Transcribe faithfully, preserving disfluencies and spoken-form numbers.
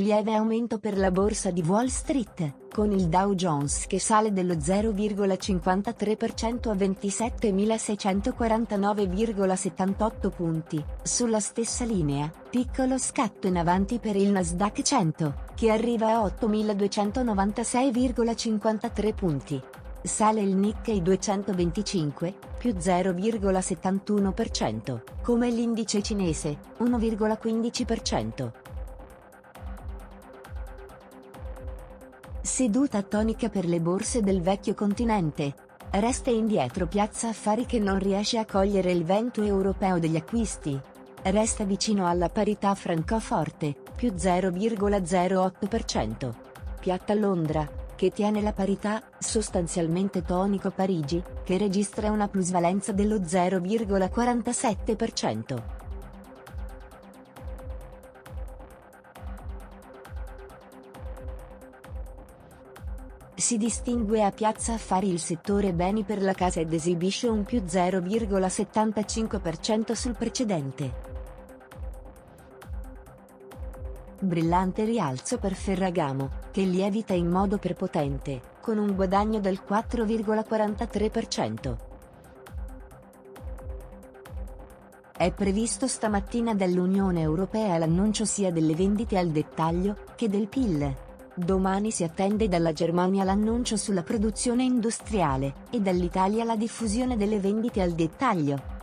Lieve aumento per la borsa di Wall Street, con il Dow Jones che sale dello zero virgola cinquantatré per cento a ventisettemilasettecentoquarantanove virgola settantotto punti. Sulla stessa linea, piccolo scatto in avanti per il Nasdaq cento, che arriva a ottomiladuecentonovantasei virgola cinquantatré punti. Sale il Nikkei duecentoventicinque, più zero virgola settantuno per cento, come l'indice cinese, uno virgola quindici per cento. Seduta tonica per le borse del vecchio continente. Resta indietro Piazza Affari che non riesce a cogliere il vento europeo degli acquisti. Resta vicino alla parità Francoforte, più zero virgola zero otto per cento. Piatta Londra, che tiene la parità, sostanzialmente tonico Parigi, che registra una plusvalenza dello zero virgola quarantasette per cento. Si distingue a Piazza Affari il settore beni per la casa ed esibisce un più zero virgola settantacinque per cento sul precedente. Brillante rialzo per Ferragamo, che lievita in modo prepotente, con un guadagno del quattro virgola quarantatré per cento. È previsto stamattina dall'Unione Europea l'annuncio sia delle vendite al dettaglio, che del P I L. Domani si attende dalla Germania l'annuncio sulla produzione industriale, e dall'Italia la diffusione delle vendite al dettaglio.